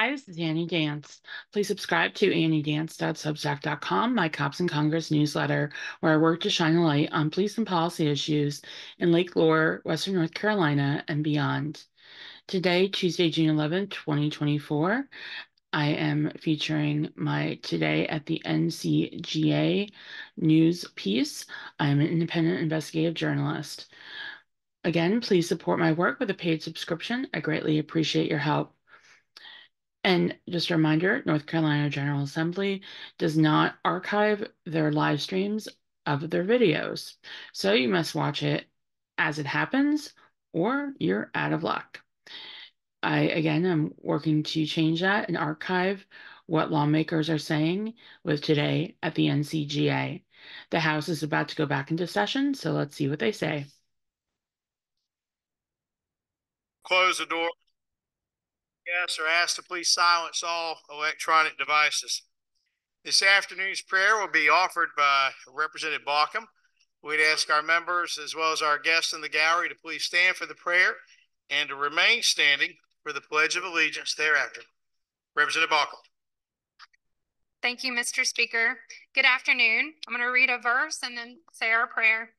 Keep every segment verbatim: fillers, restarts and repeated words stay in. Hi, this is Annie Dance. Please subscribe to Annie Dance dot substack dot com, my Cops and Congress newsletter, where I work to shine a light on police and policy issues in Lake Lore, Western North Carolina, and beyond. Today, Tuesday, June eleventh, twenty twenty-four, I am featuring my Today at the N C G A news piece. I am an independent investigative journalist. Again, please support my work with a paid subscription. I greatly appreciate your help. And just a reminder, North Carolina General Assembly does not archive their live streams of their videos. So you must watch it as it happens, or you're out of luck. I, again, am working to change that and archive what lawmakers are saying with Today at the N C G A. The House is about to go back into session, so let's see what they say. Close the door. Guests are asked to please silence all electronic devices. This afternoon's prayer will be offered by Representative Baucom. We'd ask our members as well as our guests in the gallery to please stand for the prayer and to remain standing for the Pledge of Allegiance thereafter. Representative Baucom. Thank you, Mister Speaker. Good afternoon. I'm going to read a verse and then say our prayer.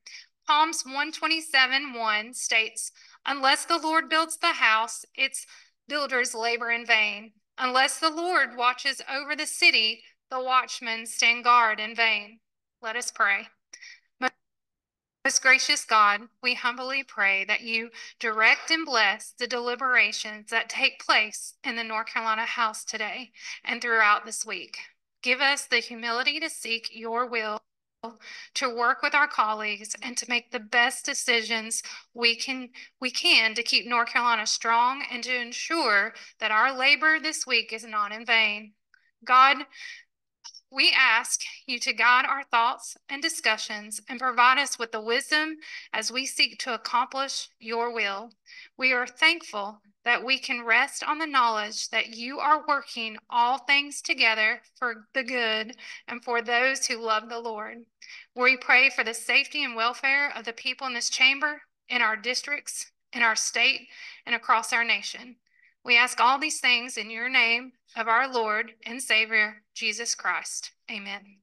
Psalms one twenty-seven, one states, "Unless the Lord builds the house, its builders labor in vain. Unless the Lord watches over the city, the watchmen stand guard in vain." Let us pray. Most gracious God, we humbly pray that you direct and bless the deliberations that take place in the North Carolina House today and throughout this week. Give us the humility to seek your will, to work with our colleagues, and to make the best decisions we can we can to keep North Carolina strong and to ensure that our labor this week is not in vain. God, we ask you to guide our thoughts and discussions and provide us with the wisdom as we seek to accomplish your will. We are thankful that we can rest on the knowledge that you are working all things together for the good and for those who love the Lord. We pray for the safety and welfare of the people in this chamber, in our districts, in our state, and across our nation. We ask all these things in your name of our Lord and Savior, Jesus Christ. Amen.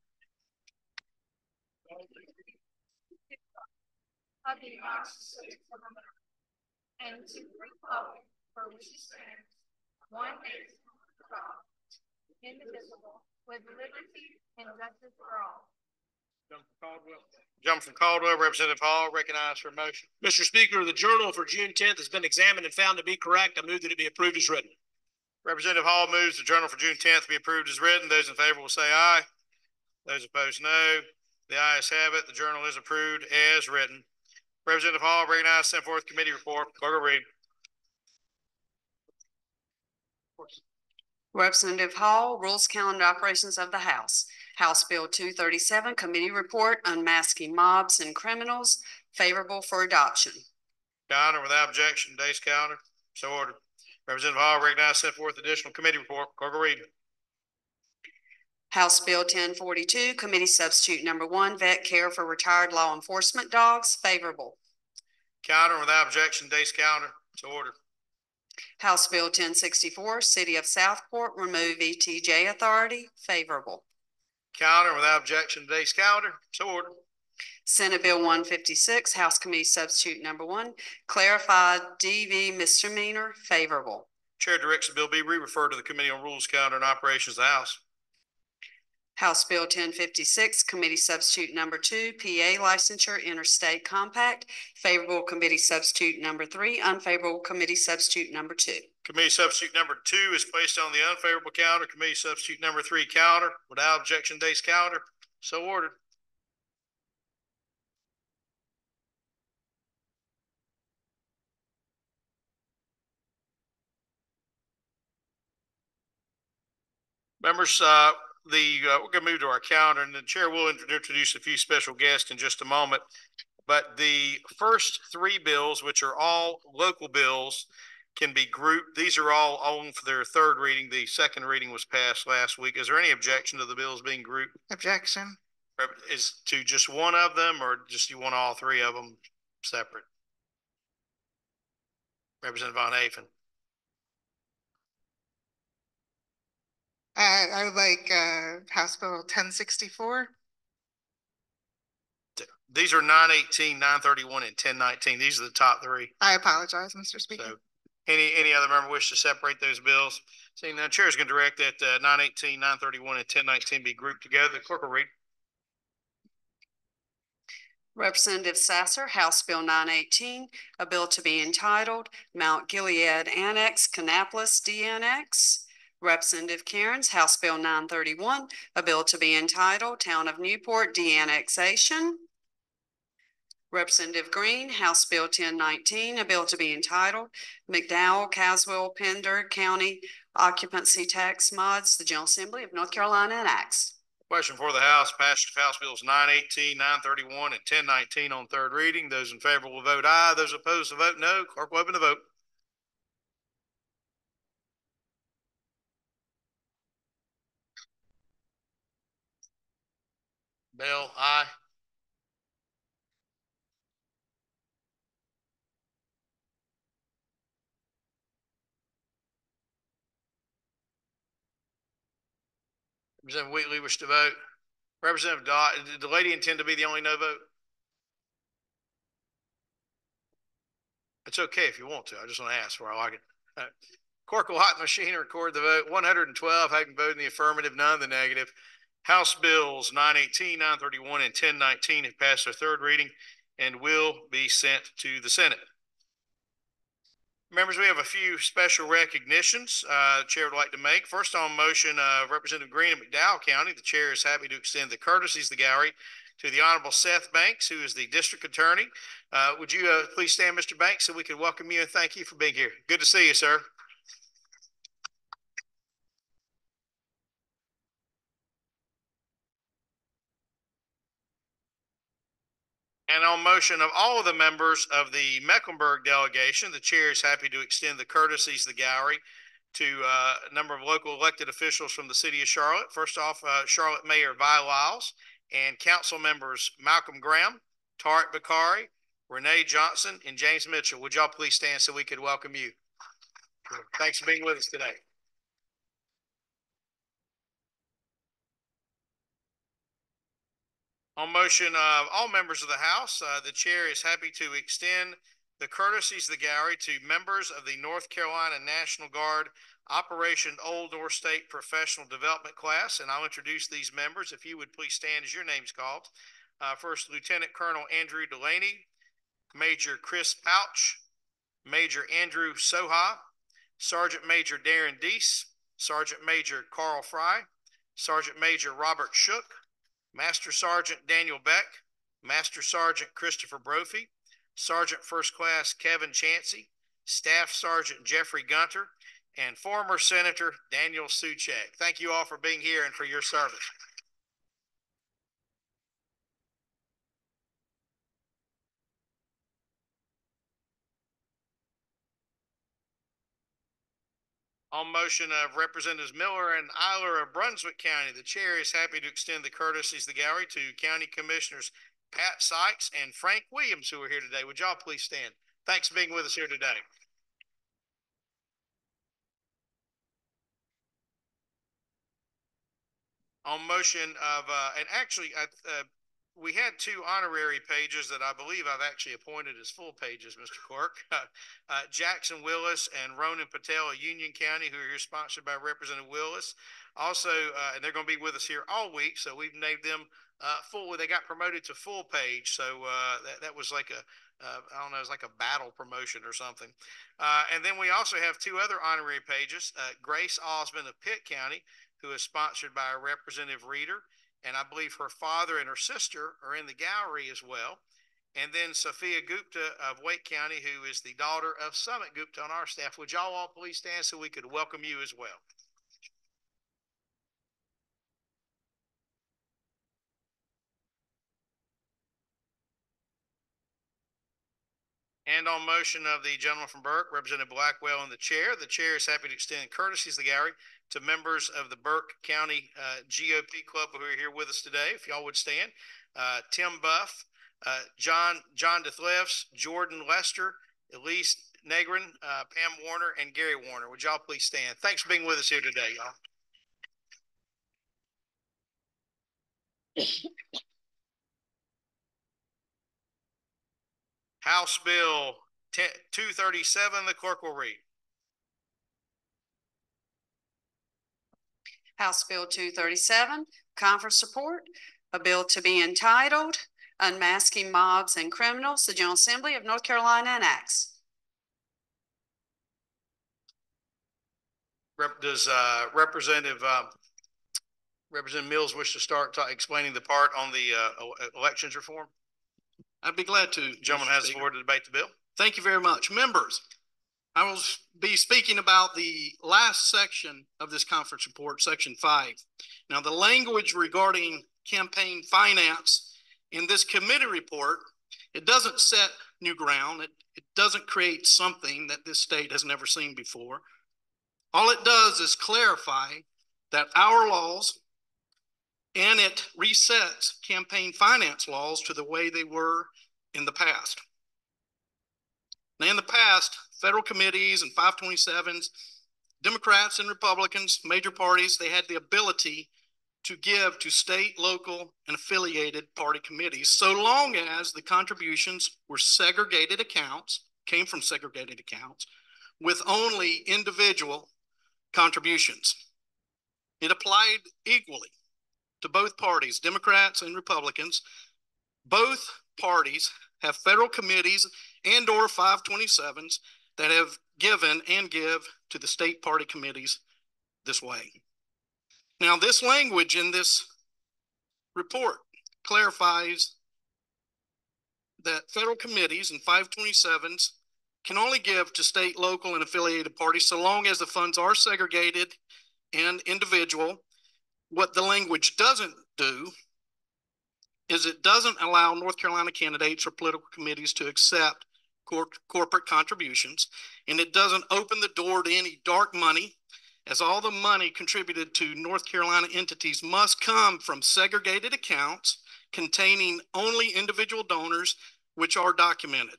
And to the for which it stands, one nation under God, indivisible, with liberty and justice for all. Gentleman from Caldwell. Gentleman from Caldwell, Representative Hall, recognized for motion. Mister Speaker, the journal for June tenth has been examined and found to be correct. I move that it be approved as written. Representative Hall moves the journal for June tenth be approved as written. Those in favor will say aye. Those opposed, no. The ayes have it. The journal is approved as written. Representative Hall, recognized, sent forth committee report. Clerk will read. Representative Hall, Rules, Calendar, Operations of the House. House Bill two thirty-seven, Committee Report, Unmasking Mobs and Criminals, favorable for adoption. Calendar without objection. Today's calendar. So ordered. Representative Hall, recognized, sent forth additional committee report. Clerk will read. House Bill ten forty-two, Committee Substitute Number one, Vet Care for Retired Law Enforcement Dogs, favorable. Calendar without objection. Today's calendar. So ordered. House Bill ten sixty-four, City of Southport, remove E T J authority, favorable. Calendar without objection. Today's calendar. So ordered. Senate Bill one fifty-six, House Committee Substitute Number one, clarified D V misdemeanor, favorable. Chair directs the bill be re-referred to the Committee on Rules, Calendar, and Operations of the House. House Bill ten fifty-six, Committee Substitute Number two, P A Licensure Interstate Compact, favorable Committee Substitute Number three, unfavorable Committee Substitute Number two. Committee Substitute Number two is placed on the unfavorable calendar. Committee Substitute Number three calendar, without objection, day's calendar. So ordered. Members, uh, The, uh, we're going to move to our calendar, and the chair will introduce a few special guests in just a moment. But the first three bills, which are all local bills, can be grouped. These are all on for their third reading. The second reading was passed last week. Is there any objection to the bills being grouped? Objection. Is to just one of them, or just you want all three of them separate? Representative Von Affen. I, I would like uh, House Bill ten sixty-four. These are nine eighteen, nine thirty-one, and ten nineteen. These are the top three. I apologize, Mister Speaker. So, any any other member wish to separate those bills? Seeing none, Chair is going to direct that uh, nine eighteen, nine thirty-one, and ten nineteen be grouped together. The clerk will read. Representative Sasser, House Bill nine eighteen, a bill to be entitled Mount Gilead Annex, Kannapolis De-Annex. Representative Cairns, House Bill nine thirty-one, a bill to be entitled Town of Newport De-Annexation. Representative Green, House Bill ten nineteen, a bill to be entitled McDowell, Caswell, Pender County Occupancy Tax Mods, the General Assembly of North Carolina enacts. Question for the House. Passage of House Bills nine eighteen, nine thirty-one, and ten nineteen on third reading. Those in favor will vote aye. Those opposed to vote no. Clerk will open the vote. Bell, aye. Representative Wheatley wish to vote. Representative Dodd, did the lady intend to be the only no vote? It's okay if you want to. I just want to ask where I like it. Right. Corkle Hot Machine, record the vote. one hundred twelve having voted in the affirmative, none in the negative. House Bills nine eighteen, nine thirty-one, and ten nineteen have passed their third reading and will be sent to the Senate. Members, we have a few special recognitions uh, the chair would like to make. First on motion, uh, Representative Green of McDowell County, the chair is happy to extend the courtesies of the gallery to the Honorable Seth Banks, who is the district attorney. Uh, would you uh, please stand, Mister Banks, so we can welcome you and thank you for being here. Good to see you, sir. And on motion of all of the members of the Mecklenburg delegation, the chair is happy to extend the courtesies of the gallery to uh, a number of local elected officials from the city of Charlotte. First off, uh, Charlotte Mayor Vi Lyles and council members Malcolm Graham, Tarek Bakari, Renee Johnson, and James Mitchell. Would y'all please stand so we could welcome you? Thanks for being with us today. On motion of all members of the House, uh, the chair is happy to extend the courtesies of the gallery to members of the North Carolina National Guard Operation Old North State Professional Development Class. And I'll introduce these members. If you would please stand as your name's called. Uh, First Lieutenant Colonel Andrew Delaney, Major Chris Pouch, Major Andrew Soha, Sergeant Major Darren Deese, Sergeant Major Carl Fry, Sergeant Major Robert Shook, Master Sergeant Daniel Beck, Master Sergeant Christopher Brophy, Sergeant First Class Kevin Chansey, Staff Sergeant Jeffrey Gunter, and former Senator Daniel Suchek. Thank you all for being here and for your service. On motion of Representatives Miller and Eiler of Brunswick County, the chair is happy to extend the courtesies of the gallery to County Commissioners Pat Sykes and Frank Williams, who are here today. Would y'all please stand? Thanks for being with us here today. On motion of, uh, and actually, I, uh, we had two honorary pages that I believe I've actually appointed as full pages, Mister Clerk. Uh, uh, Jackson Willis and Ronan Patel of Union County, who are here sponsored by Representative Willis. Also, uh, and they're going to be with us here all week, so we've named them uh, full. They got promoted to full page, so uh, that, that was like a, uh, I don't know, it was like a battle promotion or something. Uh, and then we also have two other honorary pages, uh, Grace Osmond of Pitt County, who is sponsored by Representative Reeder. And I believe her father and her sister are in the gallery as well. And then Sophia Gupta of Wake County, who is the daughter of Summit Gupta on our staff. Would y'all all please stand so we could welcome you as well. And on motion of the gentleman from Burke, Representative Blackwell and the chair, the chair is happy to extend courtesies of the gallery to members of the Burke County uh, G O P Club who are here with us today. If y'all would stand, uh, Tim Buff, uh, John John DeThlefs, Jordan Lester, Elise Negrin, uh, Pam Warner, and Gary Warner. Would y'all please stand? Thanks for being with us here today, y'all. House Bill two thirty-seven, the clerk will read. House Bill two thirty-seven, conference support, a bill to be entitled Unmasking Mobs and Criminals, the General Assembly of North Carolina enacts. Rep, does uh, Representative uh, Representative Mills wish to start explaining the part on the uh, elections reform? I'd be glad to. The gentleman has the floor to debate the bill. Thank you very much. Members, I will be speaking about the last section of this conference report, section five. Now, the language regarding campaign finance in this committee report, it doesn't set new ground. It, it doesn't create something that this state has never seen before. All it does is clarify that our laws, and it resets campaign finance laws to the way they were in the past. Now, in the past, federal committees and five twenty-sevens, Democrats and Republicans, major parties, they had the ability to give to state, local, and affiliated party committees, so long as the contributions were segregated accounts, came from segregated accounts, with only individual contributions. It applied equally to both parties, Democrats and Republicans. Both parties have federal committees and or five twenty-sevens that have given and give to the state party committees this way. Now, this language in this report clarifies that federal committees and five twenty-sevens can only give to state, local, and affiliated parties so long as the funds are segregated and individual. What the language doesn't do is it doesn't allow North Carolina candidates or political committees to accept cor corporate contributions, and it doesn't open the door to any dark money, as all the money contributed to North Carolina entities must come from segregated accounts containing only individual donors, which are documented.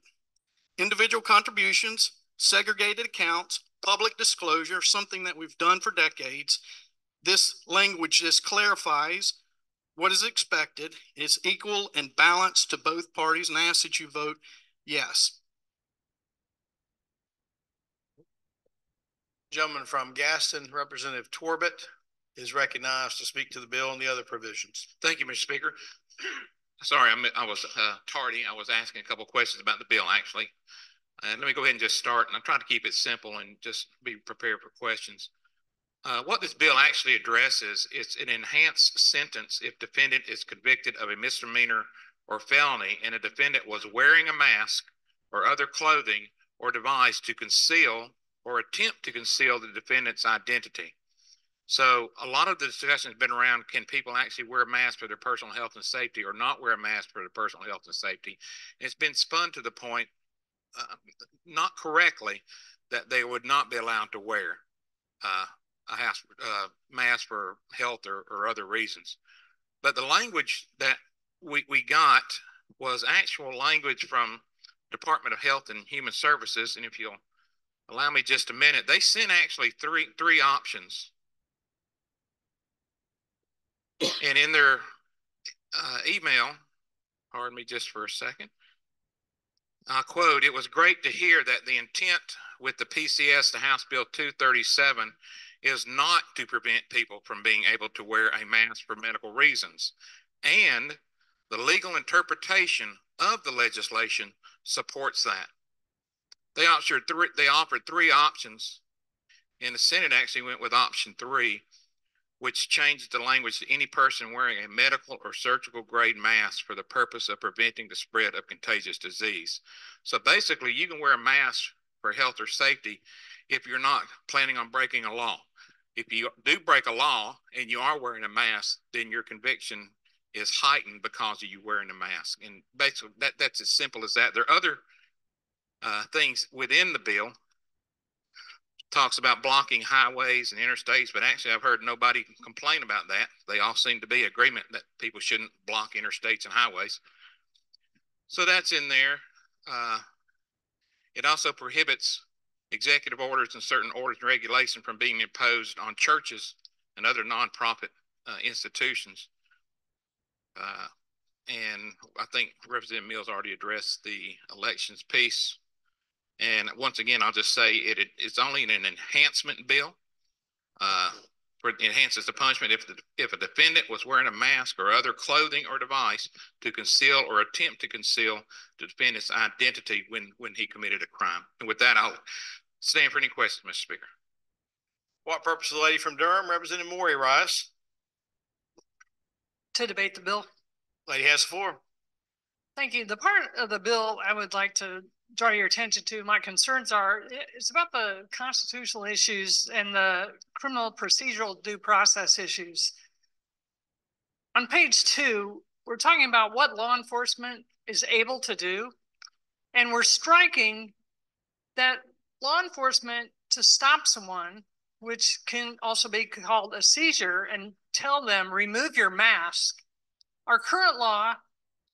Individual contributions, segregated accounts, public disclosure, something that we've done for decades. This language just clarifies what is expected. It's equal and balanced to both parties, and I ask that you vote yes. Gentleman from Gaston, Representative Torbett, is recognized to speak to the bill and the other provisions. Thank you, Mister Speaker. Sorry, I, I was uh, tardy. I was asking a couple of questions about the bill, actually. And let me go ahead and just start. And I'm trying to keep it simple and just be prepared for questions. Uh, what this bill actually addresses is an enhanced sentence if defendant is convicted of a misdemeanor or felony and a defendant was wearing a mask or other clothing or device to conceal or attempt to conceal the defendant's identity. So a lot of the discussion has been around, can people actually wear a mask for their personal health and safety or not wear a mask for their personal health and safety? And it's been spun to the point, uh, not correctly, that they would not be allowed to wear uh, a house, uh, mask for health or, or other reasons. But the language that we, we got was actual language from Department of Health and Human Services. And if you'll allow me just a minute, they sent actually three, three options. And in their uh, email, pardon me just for a second, I quote, "It was great to hear that the intent with the P C S to House Bill two thirty-seven is not to prevent people from being able to wear a mask for medical reasons. And the legal interpretation of the legislation supports that." They offered three, they offered three options, and the Senate actually went with option three, which changed the language to "any person wearing a medical or surgical grade mask for the purpose of preventing the spread of contagious disease." So basically, you can wear a mask for health or safety if you're not planning on breaking a law. If you do break a law and you are wearing a mask, then your conviction is heightened because of you wearing a mask. And basically, that, that's as simple as that. There are other uh, things within the bill. Talks about blocking highways and interstates, but actually I've heard nobody complain about that. They all seem to be in agreement that people shouldn't block interstates and highways. So that's in there. Uh, it also prohibits executive orders and certain orders and regulation from being imposed on churches and other nonprofit uh, institutions. Uh, and I think Representative Mills already addressed the elections piece. And once again, I'll just say it, it it's only an enhancement bill. Uh, where it enhances the punishment if the if a defendant was wearing a mask or other clothing or device to conceal or attempt to conceal the defendant's identity when when he committed a crime. And with that, I'll stand for any questions, Mister Speaker. What purpose the lady from Durham, Representative Morey, rise? To debate the bill. Lady has the floor. Thank you. The part of the bill I would like to draw your attention to, my concerns are, it's about the constitutional issues and the criminal procedural due process issues. On page two, we're talking about what law enforcement is able to do, and we're striking that law enforcement to stop someone, which can also be called a seizure, and tell them, remove your mask. Our current law,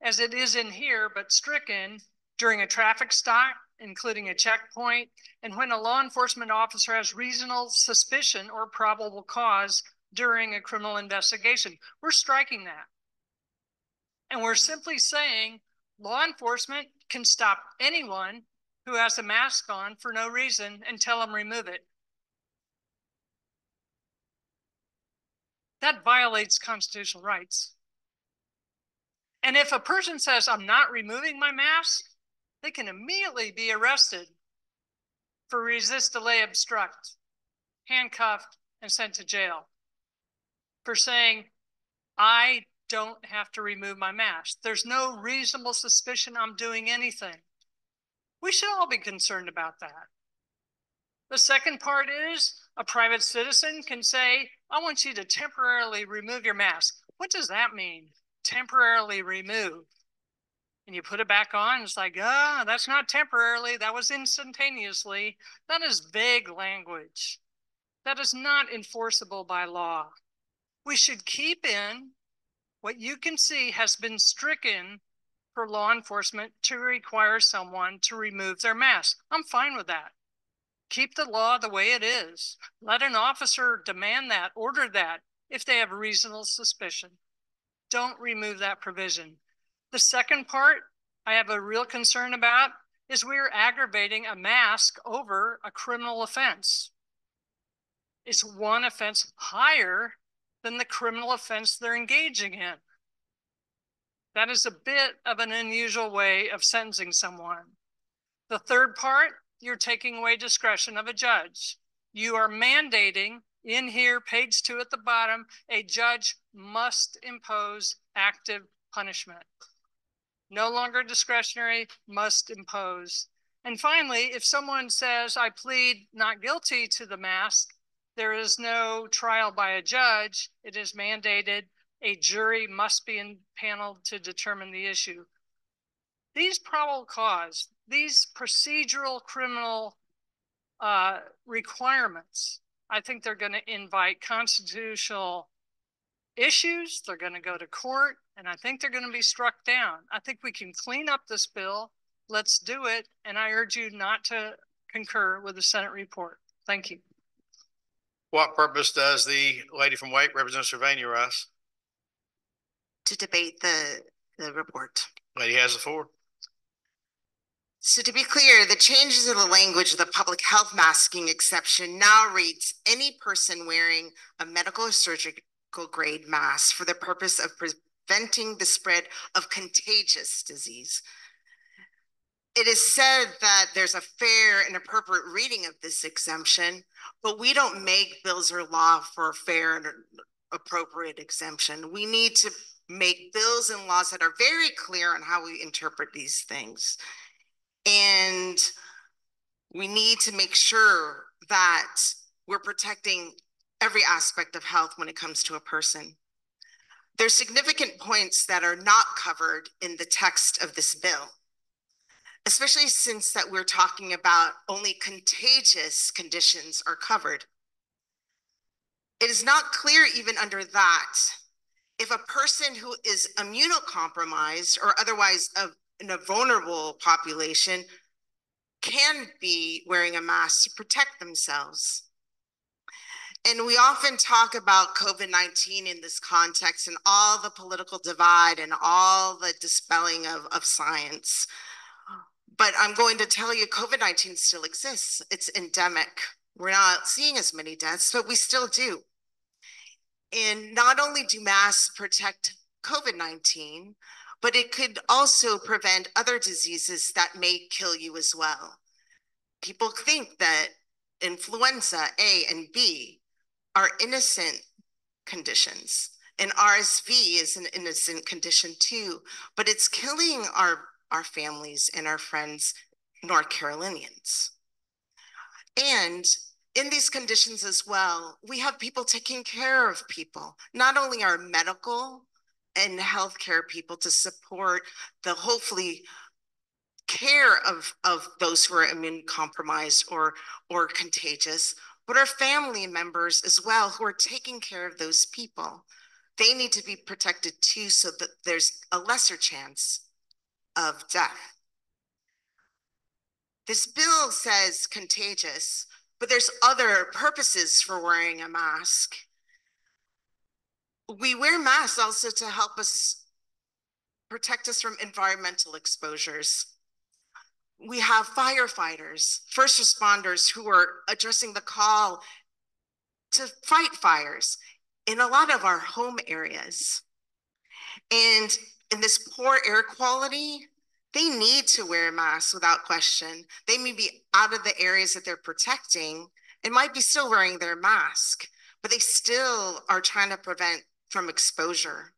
as it is in here, but stricken, during a traffic stop, including a checkpoint, and when a law enforcement officer has reasonable suspicion or probable cause during a criminal investigation. We're striking that. And we're simply saying law enforcement can stop anyone who has a mask on for no reason and tell them remove it. That violates constitutional rights. And if a person says, I'm not removing my mask, they can immediately be arrested for resist, delay, obstruct, handcuffed, and sent to jail for saying, I don't have to remove my mask. There's no reasonable suspicion I'm doing anything. We should all be concerned about that. The second part is a private citizen can say, I want you to temporarily remove your mask. What does that mean? Temporarily removed. And you put it back on, it's like, ah, oh, that's not temporarily, that was instantaneously. That is vague language. That is not enforceable by law. We should keep in what you can see has been stricken for law enforcement to require someone to remove their mask. I'm fine with that. Keep the law the way it is. Let an officer demand that, order that, if they have reasonable suspicion. Don't remove that provision. The second part I have a real concern about is we're aggravating a mask over a criminal offense. It's one offense higher than the criminal offense they're engaging in. That is a bit of an unusual way of sentencing someone. The third part, you're taking away discretion of a judge. You are mandating in here, page two at the bottom, a judge must impose active punishment. No longer discretionary, must impose. And finally, if someone says, I plead not guilty to the mask, there is no trial by a judge. It is mandated. A jury must be impaneled to determine the issue. These probable cause, these procedural criminal uh, requirements, I think they're going to invite constitutional issues. They're going to go to court, and I think they're going to be struck down. I think we can clean up this bill. Let's do it. And I urge you not to concur with the Senate report. Thank you. What purpose does the lady from White, Representative Sylvania, rise? To debate the, the report. Lady has the floor. So to be clear, the changes in the language of the public health masking exception now reads, any person wearing a medical or surgical grade mask for the purpose of preventing the spread of contagious disease. It is said that there's a fair and appropriate reading of this exemption, but we don't make bills or law for a fair and appropriate exemption. We need to make bills and laws that are very clear on how we interpret these things. And we need to make sure that we're protecting every aspect of health when it comes to a person. There's significant points that are not covered in the text of this bill, especially since that we're talking about only contagious conditions are covered. It is not clear even under that, if a person who is immunocompromised or otherwise of in a vulnerable population can be wearing a mask to protect themselves. And we often talk about COVID nineteen in this context and all the political divide and all the dispelling of, of science. But I'm going to tell you, COVID nineteen still exists. It's endemic. We're not seeing as many deaths, but we still do. And not only do masks protect COVID nineteen, but it could also prevent other diseases that may kill you as well. People think that influenza A and B are innocent conditions, and R S V is an innocent condition too, but it's killing our our families and our friends, North Carolinians. And in these conditions as well, we have people taking care of people, not only our medical and healthcare people to support the hopefully care of, of those who are immune compromised or, or contagious, but our family members as well who are taking care of those people. They need to be protected too, so that there's a lesser chance of death. This bill says contagious, but there's other purposes for wearing a mask. We wear masks also to help us protect us from environmental exposures. We have firefighters, first responders who are addressing the call to fight fires in a lot of our home areas. And in this poor air quality, they need to wear masks without question. They may be out of the areas that they're protecting and might be still wearing their mask, but they still are trying to prevent from exposure.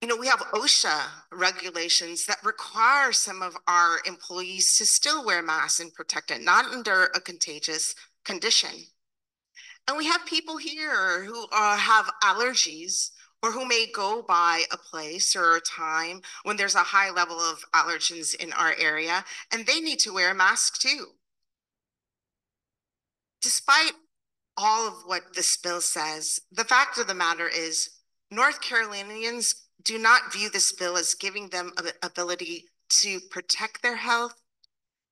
You know, we have OSHA regulations that require some of our employees to still wear masks and protect it, not under a contagious condition. And we have people here who uh, have allergies, or who may go by a place or a time when there's a high level of allergens in our area, and they need to wear a mask too. Despite all of what this bill says, the fact of the matter is North Carolinians do not view this bill as giving them the ability to protect their health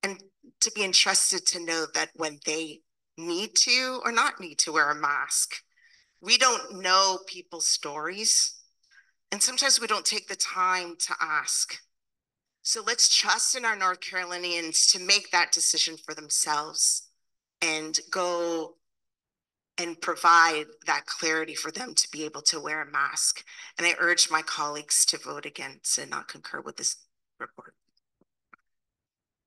and to be entrusted to know that when they need to or not need to wear a mask. We don't know people's stories, and sometimes we don't take the time to ask. So let's trust in our North Carolinians to make that decision for themselves and go and provide that clarity for them to be able to wear a mask. And I urge my colleagues to vote against and not concur with this report.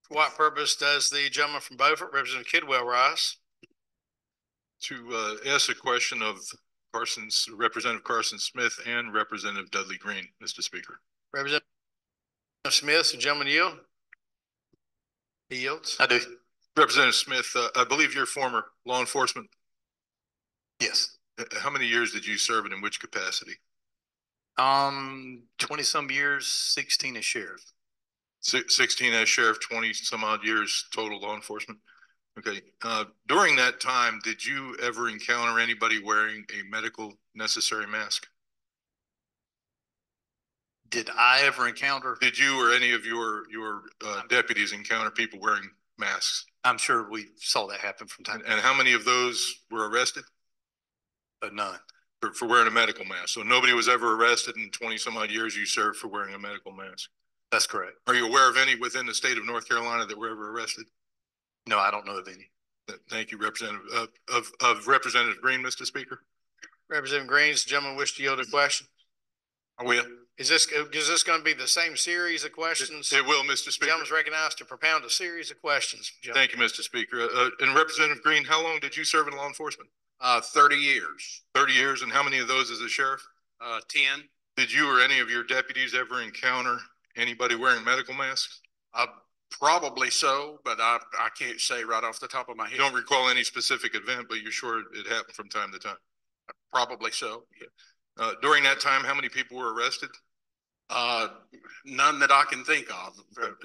For what purpose does the gentleman from Beaufort, Representative Kidwell, rise? To uh, ask a question of Carson's, Representative Carson Smith and Representative Dudley Green, Mister Speaker. Representative Smith, the gentleman yield? He yields. I do. Representative Smith, uh, I believe you're former law enforcement. Yes. How many years did you serve and in which capacity? Um, twenty some years, sixteen as sheriff. S sixteen as sheriff, twenty some odd years total law enforcement. Okay. Uh, during that time, did you ever encounter anybody wearing a medical necessary mask? Did I ever encounter? Did you or any of your your uh, deputies encounter people wearing masks? I'm sure we saw that happen from time to time. And how many of those were arrested? Uh, none. For, for wearing a medical mask. So nobody was ever arrested in twenty some odd years you served for wearing a medical mask? That's correct. Are you aware of any within the state of North Carolina that were ever arrested? No, I don't know of any. Thank you, Representative uh, of of Representative Green, Mister Speaker. Representative Green, does the gentleman wish to yield a question? I will. Is this is this going to be the same series of questions? It, it will, Mister Speaker. The gentleman is recognized to propound a series of questions. Thank you, Mister Speaker. Uh, and Representative Green, how long did you serve in law enforcement? Uh, Thirty years. Thirty years, and how many of those as a sheriff? Uh, Ten. Did you or any of your deputies ever encounter anybody wearing medical masks? Uh, Probably so, but I, I can't say right off the top of my head. You don't recall any specific event, but you're sure it happened from time to time? Probably so, yeah. Uh, during that time, how many people were arrested? Uh, none that I can think of.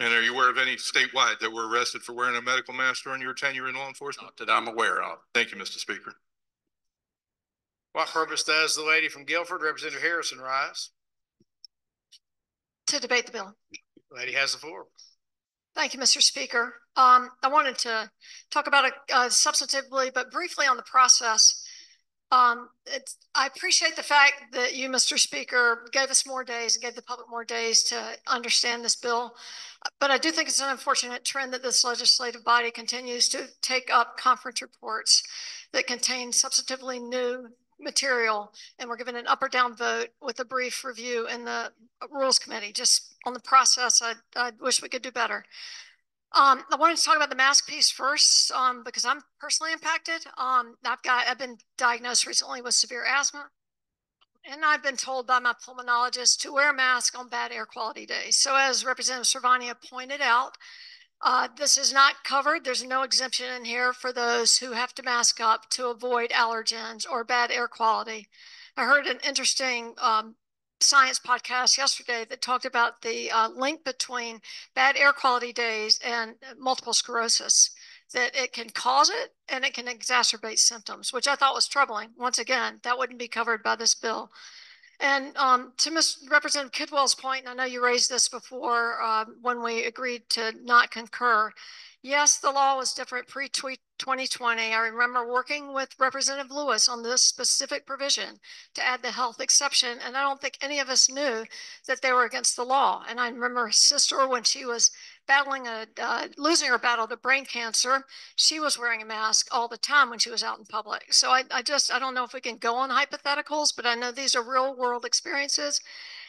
And are you aware of any statewide that were arrested for wearing a medical mask during your tenure in law enforcement? Not that I'm aware of. Thank you, Mister Speaker. What purpose does the lady from Guilford, Representative Harrison, rise? To debate the bill. The lady has the floor. Thank you, Mister Speaker. Um, I wanted to talk about it uh, substantively, but briefly on the process. Um, it's, I appreciate the fact that you, Mister Speaker, gave us more days and gave the public more days to understand this bill. But I do think it's an unfortunate trend that this legislative body continues to take up conference reports that contain substantively new material, and we're given an up or down vote with a brief review in the Rules Committee. Just on the process, I, I wish we could do better. Um, I wanted to talk about the mask piece first um, because I'm personally impacted. Um, I've got I've been diagnosed recently with severe asthma, and I've been told by my pulmonologist to wear a mask on bad air quality days. So as Representative Cervania pointed out, uh, this is not covered. There's no exemption in here for those who have to mask up to avoid allergens or bad air quality. I heard an interesting um, science podcast yesterday that talked about the uh, link between bad air quality days and multiple sclerosis, that it can cause it and it can exacerbate symptoms, which I thought was troubling. Once again, that wouldn't be covered by this bill. And um, to Miz Representative Kidwell's point, and I know you raised this before uh, when we agreed to not concur, yes, the law was different pre twenty twenty. I remember working with Representative Lewis on this specific provision to add the health exception, and I don't think any of us knew that they were against the law. And I remember sister, when she was battling a uh, losing her battle to brain cancer, she was wearing a mask all the time when she was out in public. So I, I just I don't know if we can go on hypotheticals, but I know these are real world experiences,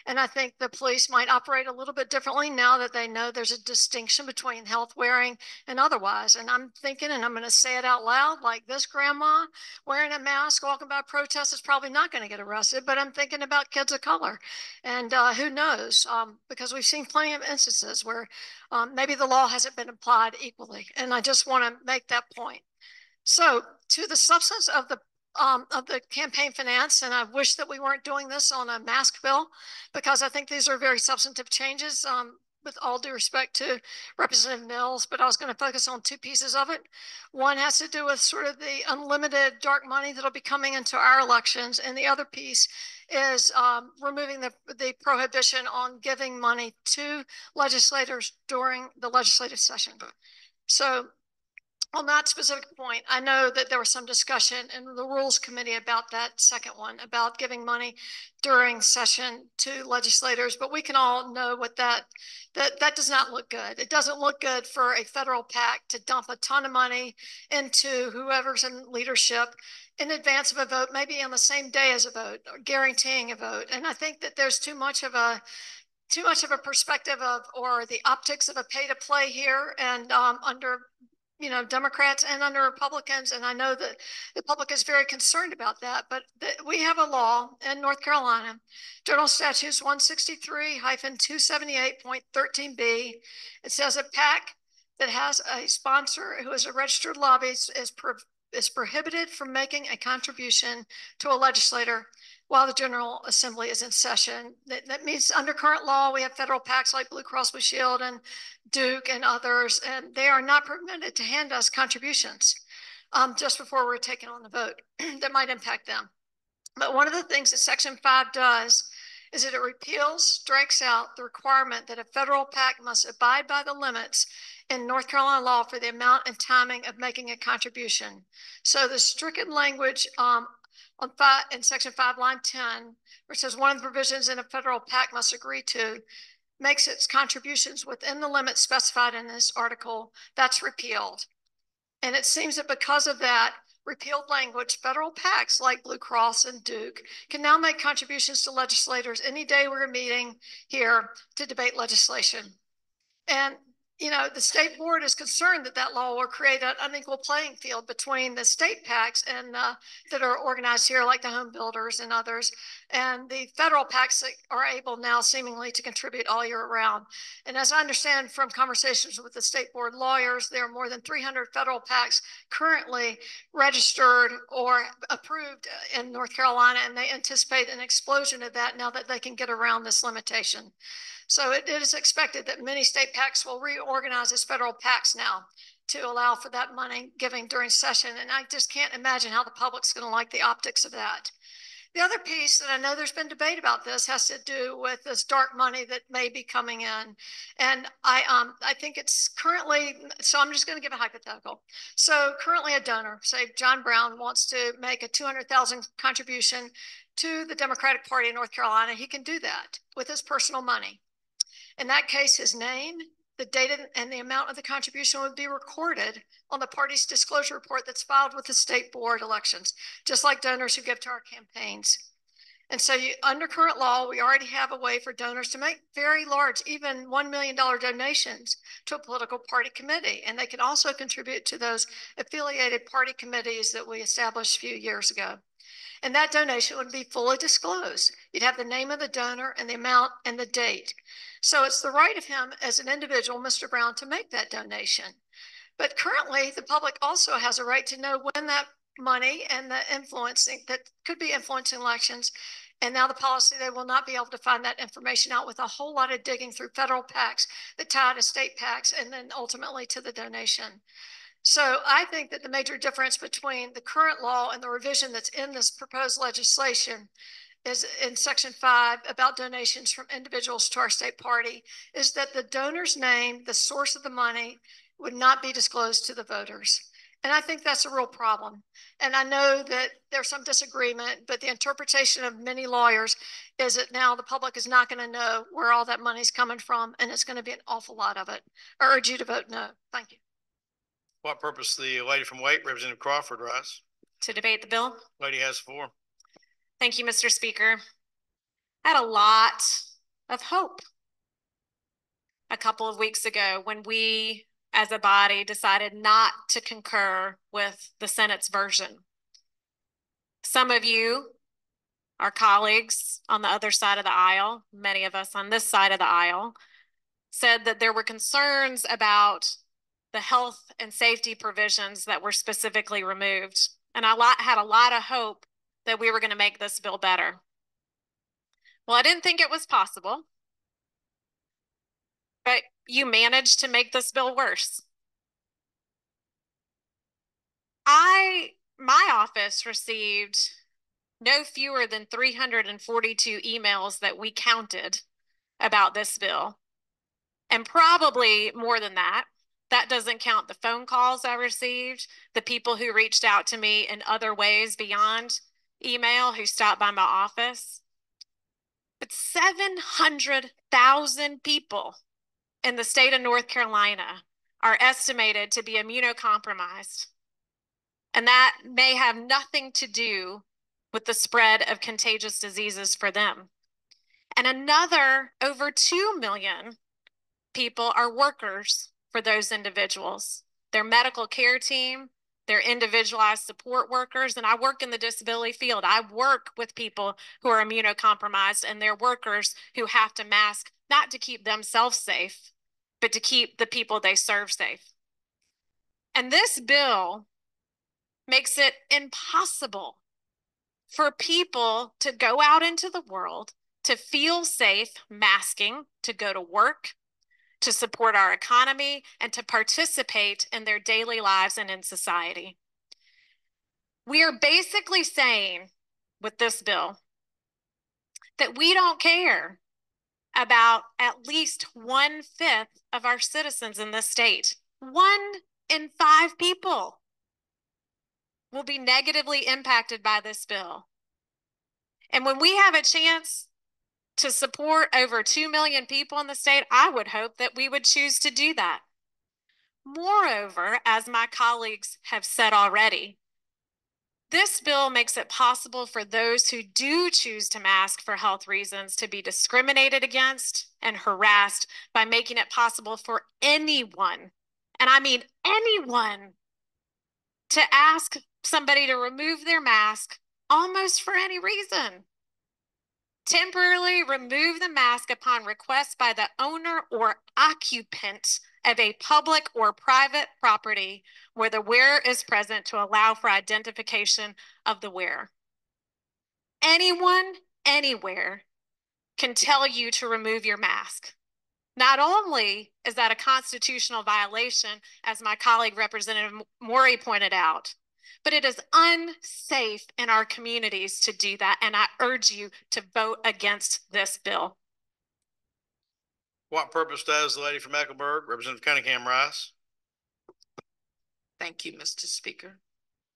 and I think the police might operate a little bit differently now that they know there's a distinction between health wearing and otherwise. And I'm thinking, and I'm going to say it out loud, like this grandma wearing a mask walking by protests is probably not going to get arrested, but I'm thinking about kids of color. And uh, who knows, um, because we've seen plenty of instances where um, maybe the law hasn't been applied equally. And I just want to make that point. So to the substance of the Um, of the campaign finance, and I wish that we weren't doing this on a mask bill, because I think these are very substantive changes, um, with all due respect to Representative Mills, but I was going to focus on two pieces of it. One has to do with sort of the unlimited dark money that'll be coming into our elections, and the other piece is um, removing the, the prohibition on giving money to legislators during the legislative session. So on that specific point, I know that there was some discussion in the Rules Committee about that second one, about giving money during session to legislators, but we can all know what that, that, that does not look good. It doesn't look good for a federal PAC to dump a ton of money into whoever's in leadership in advance of a vote, maybe on the same day as a vote, or guaranteeing a vote. And I think that there's too much of a too much of a perspective of, or the optics of a pay to play here, and um, under you know, Democrats and under Republicans. And I know that the public is very concerned about that, but th we have a law in North Carolina, General Statutes one sixty-three dash two seventy-eight point one three B. It says a PAC that has a sponsor who is a registered lobbyist is, pro is prohibited from making a contribution to a legislator while the General Assembly is in session. That, that means under current law, we have federal PACs like Blue Cross Blue Shield and Duke and others, and they are not permitted to hand us contributions um, just before we're taken on the vote that might impact them. But one of the things that Section five does is that it repeals, strikes out the requirement that a federal PAC must abide by the limits in North Carolina law for the amount and timing of making a contribution. So the stricken language um, On five, in Section five, line ten, which says one of the provisions in a federal PAC must agree to, makes its contributions within the limits specified in this article, that's repealed. And it seems that because of that repealed language, federal PACs like Blue Cross and Duke can now make contributions to legislators any day we're meeting here to debate legislation. And you know, the state board is concerned that that law will create an unequal playing field between the state PACs and uh, that are organized here, like the home builders and others, and the federal PACs that are able now seemingly to contribute all year around. And as I understand from conversations with the state board lawyers, there are more than three hundred federal PACs currently registered or approved in North Carolina, and they anticipate an explosion of that now that they can get around this limitation. So it, it is expected that many state PACs will reorganize as federal PACs now to allow for that money giving during session. And I just can't imagine how the public's going to like the optics of that. The other piece, and I know there's been debate about this, has to do with this dark money that may be coming in. And I um, I think it's currently, so I'm just going to give a hypothetical. So currently a donor, say John Brown, wants to make a two hundred thousand dollars contribution to the Democratic Party in North Carolina. He can do that with his personal money. In that case, his name, the data, and the amount of the contribution would be recorded on the party's disclosure report that's filed with the state board elections, just like donors who give to our campaigns. And so you, under current law, we already have a way for donors to make very large, even one million dollar donations to a political party committee. And they can also contribute to those affiliated party committees that we established a few years ago. And that donation would be fully disclosed. You'd have the name of the donor and the amount and the date. So it's the right of him as an individual, Mister Brown, to make that donation. But currently, the public also has a right to know when that money and the influencing that could be influencing elections. And now the policy, they will not be able to find that information out with a whole lot of digging through federal PACs that tie to state PACs and then ultimately to the donation. So I think that the major difference between the current law and the revision that's in this proposed legislation is in section five about donations from individuals to our state party is that the donor's name, the source of the money, would not be disclosed to the voters. And I think that's a real problem. And I know that there's some disagreement, but the interpretation of many lawyers is that now the public is not going to know where all that money's coming from, and it's going to be an awful lot of it. I urge you to vote no. Thank you. What purpose the lady from Waite, Representative Crawford, rise? To debate the bill. Lady has the floor. Thank you, Mister Speaker. I had a lot of hope a couple of weeks ago when we, as a body, decided not to concur with the Senate's version. Some of you, our colleagues on the other side of the aisle, many of us on this side of the aisle, said that there were concerns about the health and safety provisions that were specifically removed. And I lot, had a lot of hope that we were going to make this bill better. Well, I didn't think it was possible, but you managed to make this bill worse. I, my office received no fewer than three hundred forty-two emails that we counted about this bill, and probably more than that. That doesn't count the phone calls I received, the people who reached out to me in other ways beyond email, who stopped by my office. But seven hundred thousand people in the state of North Carolina are estimated to be immunocompromised. And that may have nothing to do with the spread of contagious diseases for them. And another over two million people are workers for those individuals, their medical care team, their individualized support workers. And I work in the disability field. I work with people who are immunocompromised and their workers who have to mask, not to keep themselves safe, but to keep the people they serve safe. And this bill makes it impossible for people to go out into the world, to feel safe masking, to go to work, to support our economy, and to participate in their daily lives and in society. We are basically saying with this bill that we don't care about at least one-fifth of our citizens in this state. One in five people will be negatively impacted by this bill. And when we have a chance to support over two million people in the state, I would hope that we would choose to do that. Moreover, as my colleagues have said already, this bill makes it possible for those who do choose to mask for health reasons to be discriminated against and harassed by making it possible for anyone, and I mean anyone, to ask somebody to remove their mask almost for any reason. Temporarily remove the mask upon request by the owner or occupant of a public or private property where the wearer is present to allow for identification of the wearer. Anyone, anywhere can tell you to remove your mask. Not only is that a constitutional violation, as my colleague Representative Morey pointed out, But it is unsafe in our communities to do that, and I urge you to vote against this bill. What purpose does the lady from Mecklenburg, Representative Cunningham, rise? Thank you, Mister Speaker.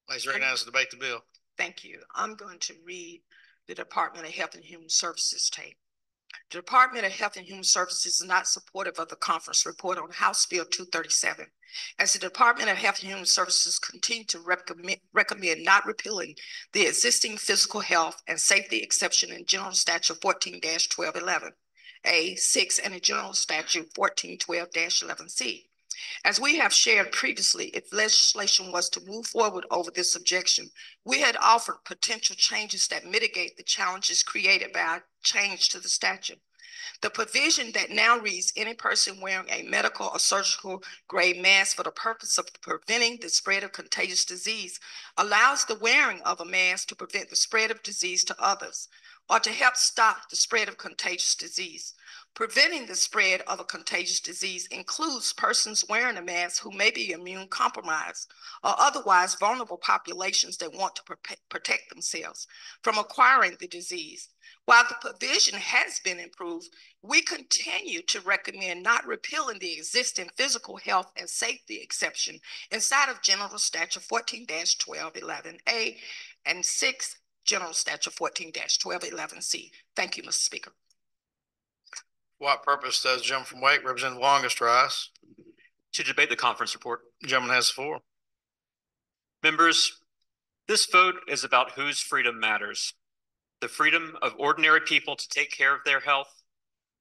Please recognize and debate the bill. Thank you. I'm going to read the Department of Health and Human Services statement. The Department of Health and Human Services is not supportive of the conference report on House Bill two thirty-seven. As the Department of Health and Human Services continue to recommend, recommend not repealing the existing physical health and safety exception in General Statute fourteen twelve eleven A six and in General Statute fourteen twelve eleven C. As we have shared previously, if legislation was to move forward over this objection, we had offered potential changes that mitigate the challenges created by a change to the statute. The provision that now reads, any person wearing a medical or surgical grade mask for the purpose of preventing the spread of contagious disease, allows the wearing of a mask to prevent the spread of disease to others, or to help stop the spread of contagious disease. Preventing the spread of a contagious disease includes persons wearing a mask who may be immune compromised or otherwise vulnerable populations that want to protect themselves from acquiring the disease. While the provision has been improved, we continue to recommend not repealing the existing physical health and safety exception inside of General Statute fourteen twelve eleven A and six, General Statute fourteen twelve eleven C. Thank you, Mister Speaker. What purpose does the gentleman from Wake, Representative Longest, rise? To debate the conference report. The gentleman has the floor. Members, this vote is about whose freedom matters. The freedom of ordinary people to take care of their health,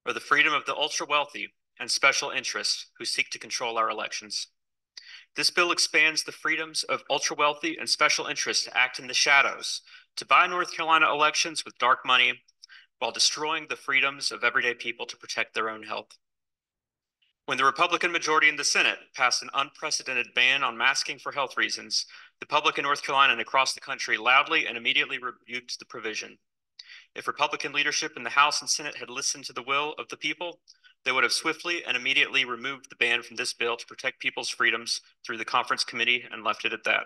or the freedom of the ultra-wealthy and special interests who seek to control our elections. This bill expands the freedoms of ultra-wealthy and special interests to act in the shadows, to buy North Carolina elections with dark money, while destroying the freedoms of everyday people to protect their own health. When the Republican majority in the Senate passed an unprecedented ban on masking for health reasons, the public in North Carolina and across the country loudly and immediately rebuked the provision. If Republican leadership in the House and Senate had listened to the will of the people, they would have swiftly and immediately removed the ban from this bill to protect people's freedoms through the conference committee and left it at that.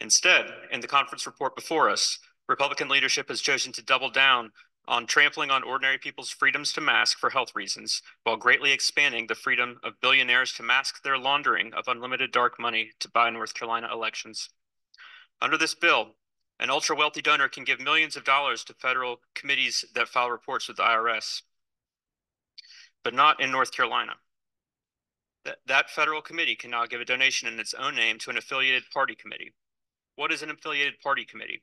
Instead, in the conference report before us, Republican leadership has chosen to double down on trampling on ordinary people's freedoms to mask for health reasons, while greatly expanding the freedom of billionaires to mask their laundering of unlimited dark money to buy North Carolina elections. Under this bill, an ultra-wealthy donor can give millions of dollars to federal committees that file reports with the I R S, but not in North Carolina. That, that federal committee can now give a donation in its own name to an affiliated party committee. What is an affiliated party committee?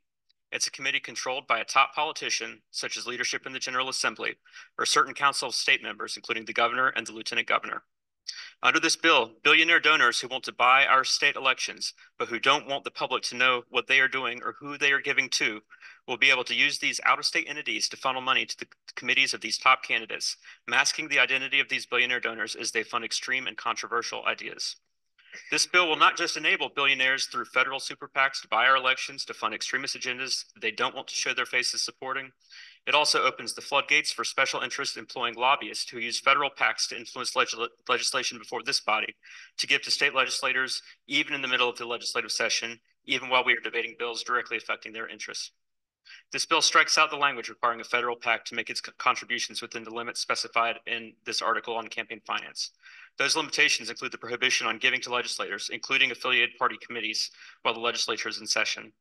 It's a committee controlled by a top politician, such as leadership in the General Assembly, or certain Council of State members, including the governor and the lieutenant governor. Under this bill, billionaire donors who want to buy our state elections, but who don't want the public to know what they are doing or who they are giving to, will be able to use these out-of-state entities to funnel money to the committees of these top candidates, masking the identity of these billionaire donors as they fund extreme and controversial ideas. This bill will not just enable billionaires through federal super PACs to buy our elections to fund extremist agendas they don't want to show their faces supporting. It also opens the floodgates for special interests employing lobbyists who use federal PACs to influence leg legislation before this body to give to state legislators, even in the middle of the legislative session, even while we are debating bills directly affecting their interests. This bill strikes out the language requiring a federal PAC to make its contributions within the limits specified in this article on campaign finance. Those limitations include the prohibition on giving to legislators, including affiliated party committees, while the legislature is in session.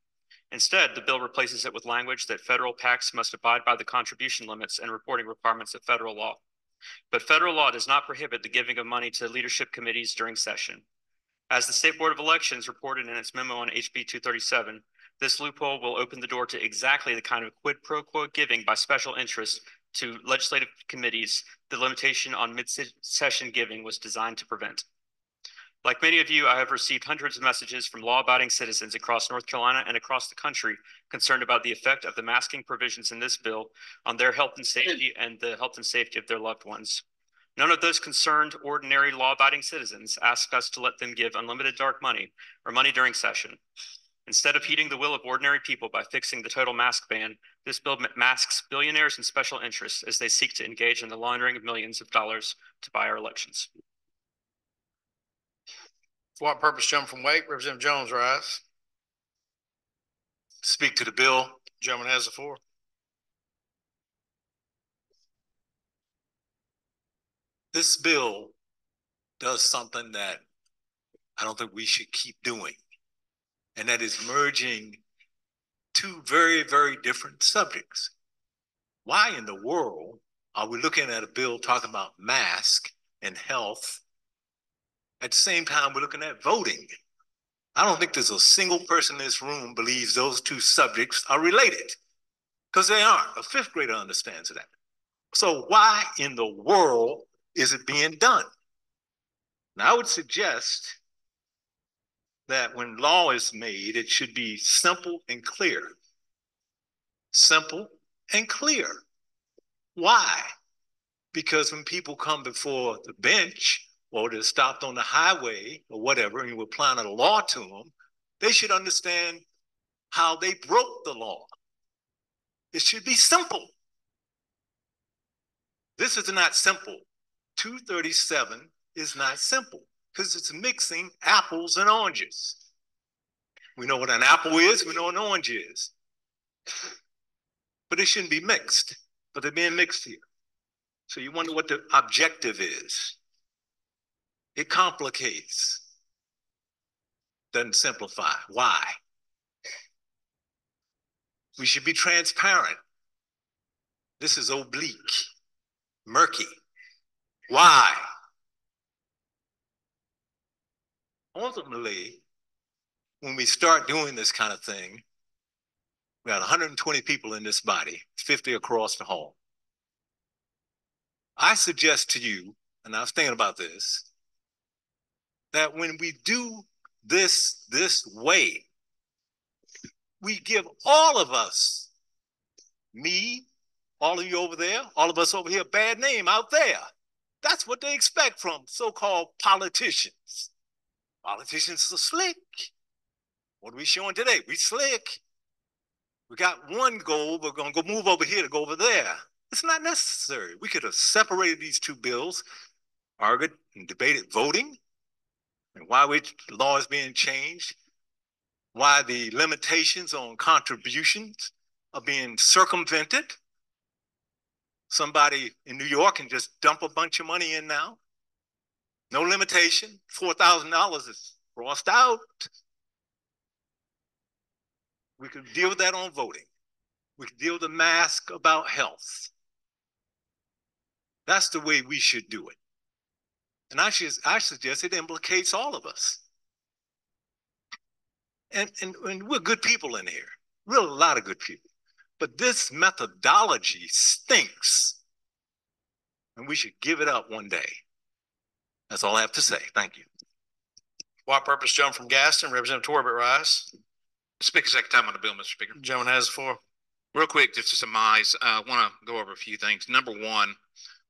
Instead, the bill replaces it with language that federal PACs must abide by the contribution limits and reporting requirements of federal law. But federal law does not prohibit the giving of money to leadership committees during session. As the State Board of Elections reported in its memo on H B two thirty-seven, this loophole will open the door to exactly the kind of quid pro quo giving by special interests to legislative committees the limitation on mid-session giving was designed to prevent. Like many of you, I have received hundreds of messages from law-abiding citizens across North Carolina and across the country concerned about the effect of the masking provisions in this bill on their health and safety and the health and safety of their loved ones. None of those concerned, ordinary, law-abiding citizens asked us to let them give unlimited dark money or money during session. Instead of heeding the will of ordinary people by fixing the total mask ban, this bill masks billionaires and special interests as they seek to engage in the laundering of millions of dollars to buy our elections. For what purpose, John from Wake, Representative Jones, rise. speak to the bill. The gentleman has the floor. This bill does something that I don't think we should keep doing, and that is merging two very, very different subjects. Why in the world are we looking at a bill talking about masks and health at the same time we're looking at voting? I don't think there's a single person in this room believes those two subjects are related, because they aren't. A fifth grader understands that. So why in the world is it being done? Now, I would suggest that when law is made, it should be simple and clear. Simple and clear. Why? Because when people come before the bench, or they're stopped on the highway or whatever, and you're applying a law to them, they should understand how they broke the law. It should be simple. This is not simple. two thirty-seven is not simple because it's mixing apples and oranges. We know what an apple is, we know what an orange is. But they shouldn't be mixed, but they're being mixed here. So you wonder what the objective is. It complicates, doesn't simplify. Why? We should be transparent. This is oblique, murky. Why? Ultimately, when we start doing this kind of thing, we got one hundred twenty people in this body, fifty across the hall. I suggest to you, and I was thinking about this, that when we do this this way, we give all of us, me, all of you over there, all of us over here, a bad name out there. That's what they expect from so-called politicians. Politicians are slick. What are we showing today? We slick. We got one goal. We're going to go move over here to go over there. It's not necessary. We could have separated these two bills, argued and debated voting, and why which law is being changed, why the limitations on contributions are being circumvented. Somebody in New York can just dump a bunch of money in now. No limitation, four thousand dollars is crossed out. We could deal with that on voting. We could deal with the mask about health. That's the way we should do it. And I, should, I suggest it implicates all of us. And, and, and we're good people in here, really a lot of good people. But this methodology stinks. And we should give it up one day. That's all I have to say. Thank you. Why purpose, John from Gaston, Representative Torbett Rice. Speaker, second time on the bill, Mister Speaker. Gentleman has the floor. Real quick, just to surmise, I uh, want to go over a few things. Number one,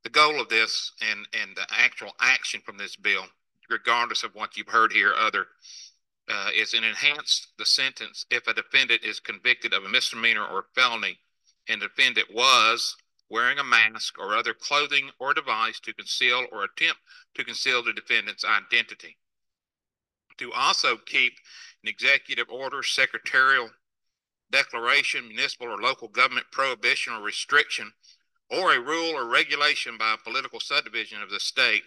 the goal of this and, and the actual action from this bill, regardless of what you've heard here, other, uh, is an enhance the sentence if a defendant is convicted of a misdemeanor or felony and the defendant was wearing a mask or other clothing or device to conceal or attempt to conceal the defendant's identity. To also keep an executive order, secretarial declaration, municipal or local government prohibition or restriction, or a rule or regulation by a political subdivision of the state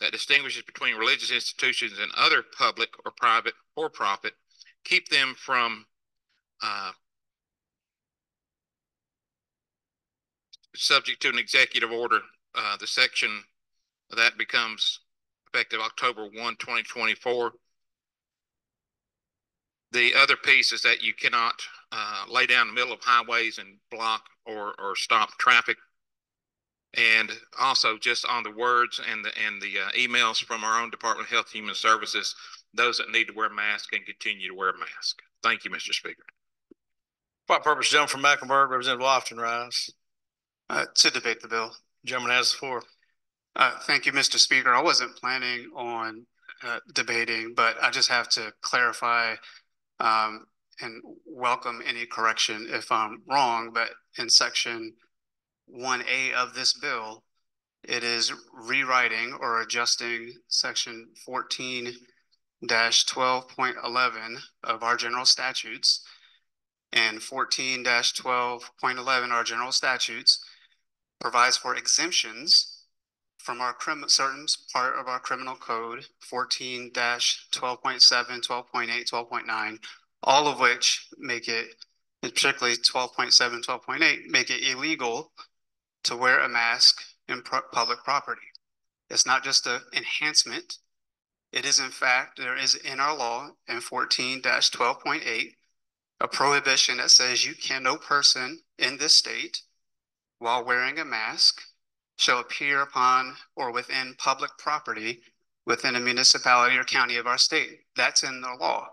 that distinguishes between religious institutions and other public or private for-profit, keep them from uh, subject to an executive order. Uh, the section that becomes effective October first, twenty twenty-four. The other piece is that you cannot uh, lay down in the middle of highways and block or, or stop traffic. And also just on the words and the, and the uh, emails from our own Department of Health and Human Services, those that need to wear a mask can continue to wear a mask. Thank you, Mister Speaker. What purpose, gentleman from Mecklenburg, Representative Lofton Rice. Uh, to debate the bill. Gentleman has the floor. Uh, thank you, Mister Speaker. I wasn't planning on uh, debating, but I just have to clarify um, and welcome any correction if I'm wrong, but in section one A of this bill, it is rewriting or adjusting section fourteen dash twelve point eleven of our general statutes and fourteen dash twelve point eleven, our general statutes, provides for exemptions from our crim- certain part of our criminal code, fourteen dash twelve point seven, twelve point eight, twelve point nine, all of which make it, and particularly twelve point seven, twelve point eight, make it illegal to wear a mask in pro- public property. It's not just an enhancement. It is, in fact, there is in our law in fourteen dash twelve point eight a prohibition that says you can, no person in this state while wearing a mask shall appear upon or within public property within a municipality or county of our state. That's in the law.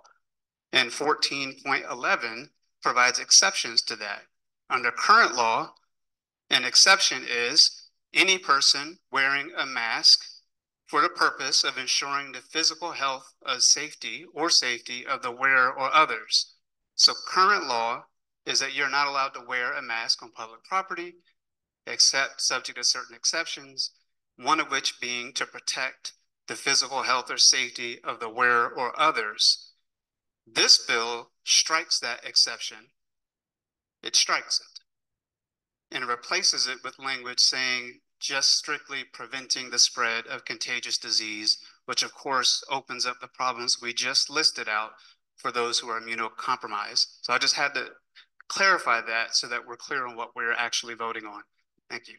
And fourteen point eleven provides exceptions to that. Under current law, an exception is any person wearing a mask for the purpose of ensuring the physical health of safety or safety of the wearer or others. So current law is that you're not allowed to wear a mask on public property, except subject to certain exceptions, one of which being to protect the physical health or safety of the wearer or others. This bill strikes that exception. It strikes it and replaces it with language saying just strictly preventing the spread of contagious disease, which of course opens up the problems we just listed out for those who are immunocompromised. So I just had to clarify that so that we're clear on what we're actually voting on. Thank you.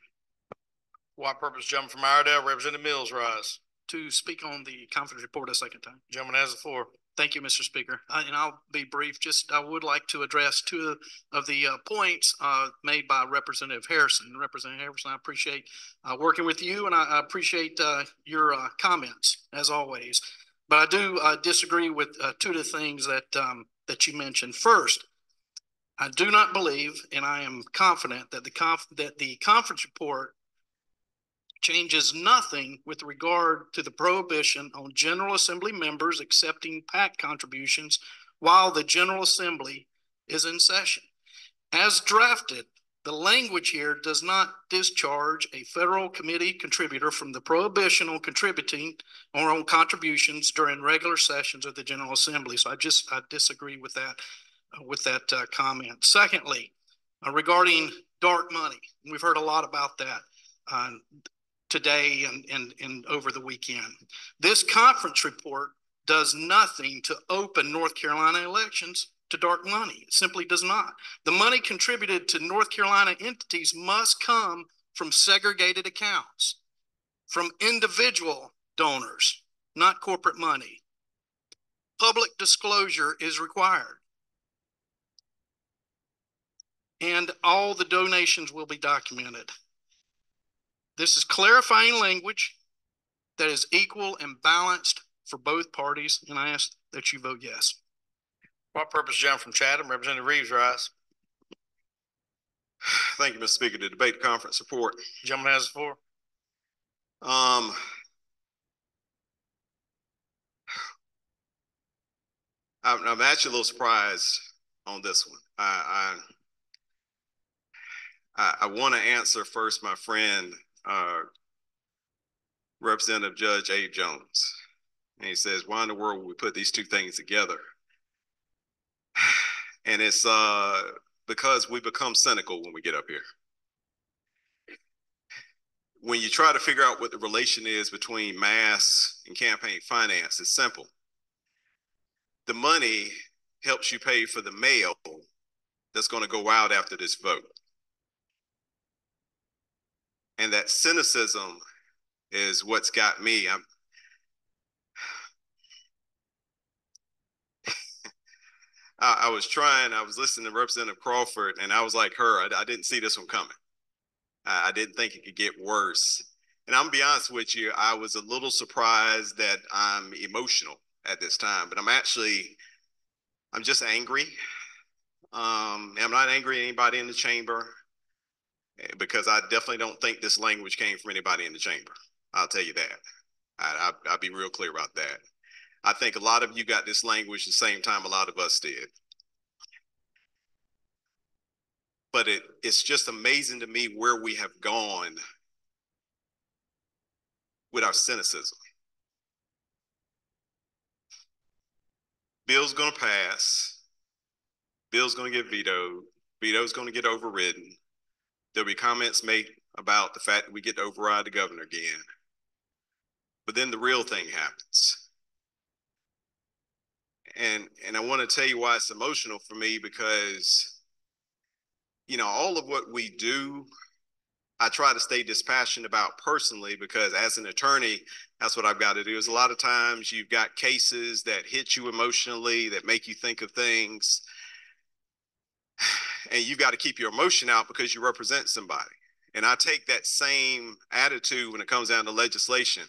Wide purpose, gentleman from Iredell. Representative Mills, rise. To speak on the conference report a second time. Gentleman has the floor. Thank you, Mister Speaker. Uh, and I'll be brief. Just I would like to address two of the uh, points uh, made by Representative Harrison. Representative Harrison, I appreciate uh, working with you, and I, I appreciate uh, your uh, comments, as always. But I do uh, disagree with uh, two of the things that, um, that you mentioned. First, I do not believe, and I am confident, that the, conf that the conference report changes nothing with regard to the prohibition on General Assembly members accepting PAC contributions while the General Assembly is in session. As drafted, the language here does not discharge a federal committee contributor from the prohibition on contributing or on contributions during regular sessions of the General Assembly. So I just I disagree with that uh, with that uh, comment. Secondly, uh, regarding dark money, we've heard a lot about that Uh, today and, and, and over the weekend. This conference report does nothing to open North Carolina elections to dark money. It simply does not. The money contributed to North Carolina entities must come from segregated accounts, from individual donors, not corporate money. Public disclosure is required, and all the donations will be documented. This is clarifying language that is equal and balanced for both parties, and I ask that you vote yes. What purpose, John from Chatham. Representative Reeves, rise. Thank you, Mister Speaker. To debate conference report. Gentleman has the floor. Um, I'm, I'm actually a little surprised on this one. I I, I want to answer first, my friend, Uh, Representative Judge Abe Jones. And he says, why in the world would we put these two things together? And it's uh, because we become cynical when we get up here. When you try to figure out what the relation is between masks and campaign finance, it's simple. The money helps you pay for the mail that's going to go out after this vote. And that cynicism is what's got me. I'm I, I was trying, I was listening to Representative Crawford, and I was like her, I, I didn't see this one coming. I, I didn't think it could get worse. And I'm gonna be honest with you, I was a little surprised that I'm emotional at this time, but I'm actually, I'm just angry. Um, I'm not angry at anybody in the chamber, because I definitely don't think this language came from anybody in the chamber. I'll tell you that. I, I, I'll be real clear about that. I think a lot of you got this language the same time a lot of us did. But it, it's just amazing to me where we have gone with our cynicism. Bill's going to pass. bill's going to get vetoed, veto's going to get overridden. There'll be comments made about the fact that we get to override the governor again. But then the real thing happens. And, and I want to tell you why it's emotional for me, because, you know, all of what we do, I try to stay dispassionate about personally, because as an attorney, that's what I've got to do. Is a lot of times you've got cases that hit you emotionally, that make you think of things, and you've got to keep your emotion out because you represent somebody. And I take that same attitude when it comes down to legislation.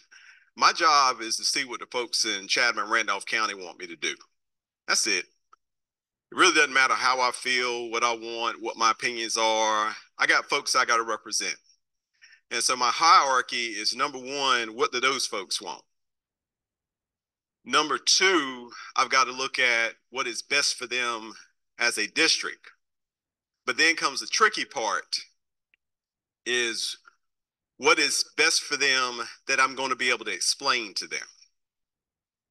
My job is to see what the folks in Chadman, Randolph County want me to do. That's it. It really doesn't matter how I feel, what I want, what my opinions are. I got folks I got to represent. And so my hierarchy is, number one, what do those folks want? Number two, I've got to look at what is best for them as a district. But then comes the tricky part, is what is best for them that I'm going to be able to explain to them.